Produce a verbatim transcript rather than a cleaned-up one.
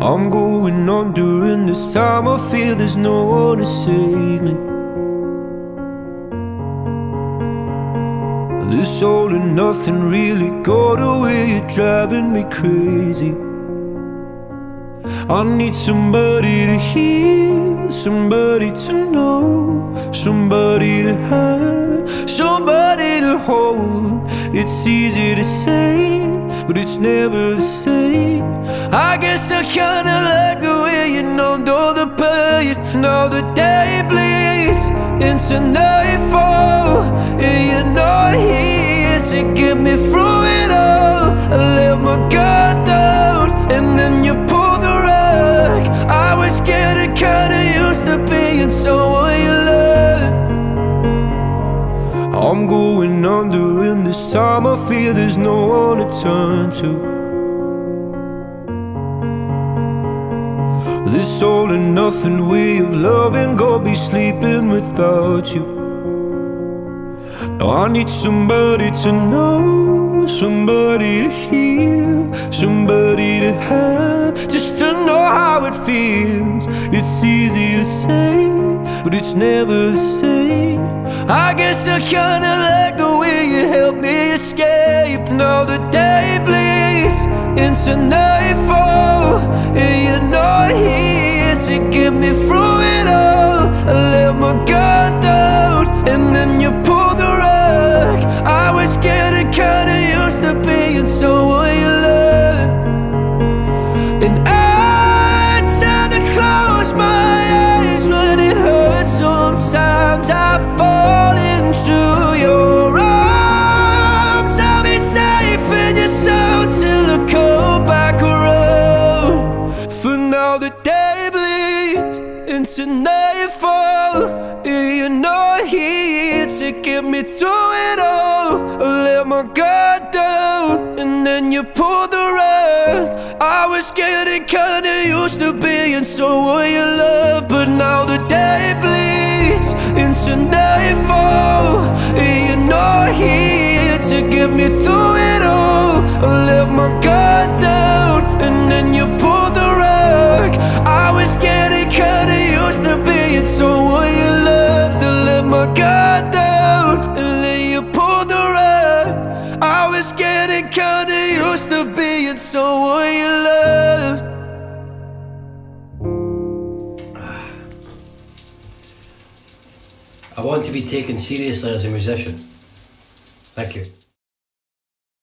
I'm going under, and this time I fear there's no one to save me. This all and nothing really got away, you're driving me crazy. I need somebody to hear, somebody to know, somebody to have, somebody to hold. It's easy to say, but it's never the same. I guess I kinda like the way you numbed all the pain. Now the day bleeds into nightfall, and you're not here to get me through it all. I let my guard down, and then you pulled the rug. I was getting kinda used to being someone you loved. I'm going under, and this time I fear there's no one to turn to. This all and nothing way of loving, go be sleeping without you. Now I need somebody to know, somebody to hear, somebody to have, just to know how it feels. It's easy to say, but it's never the same. I guess I kinda like the way you helped me escape. Now the day bleeds into nightfall, and you're not here to get me through it all. I let my guard down, and then you pulled the rug. I was getting kinda used to being someone you loved, and I tend to close my eyes when it hurts. Sometimes I fall into your arms. I'll be safe in your soul till I come back around. For now the day bleeds into nightfall, and you're not here to get me through it all. I let my guard down, and then you pulled the rug. I was getting kinda used to being someone you love, but now the day bleeds into nightfall, and you're not here to get me through it all. I let my guard down, and then you pulled the rug. I was getting kinda used to being someone you loved. I let my guard down, and then you pulled the rug. I was getting kinda used to being someone you loved. I want to be taken seriously as a musician. Thank you.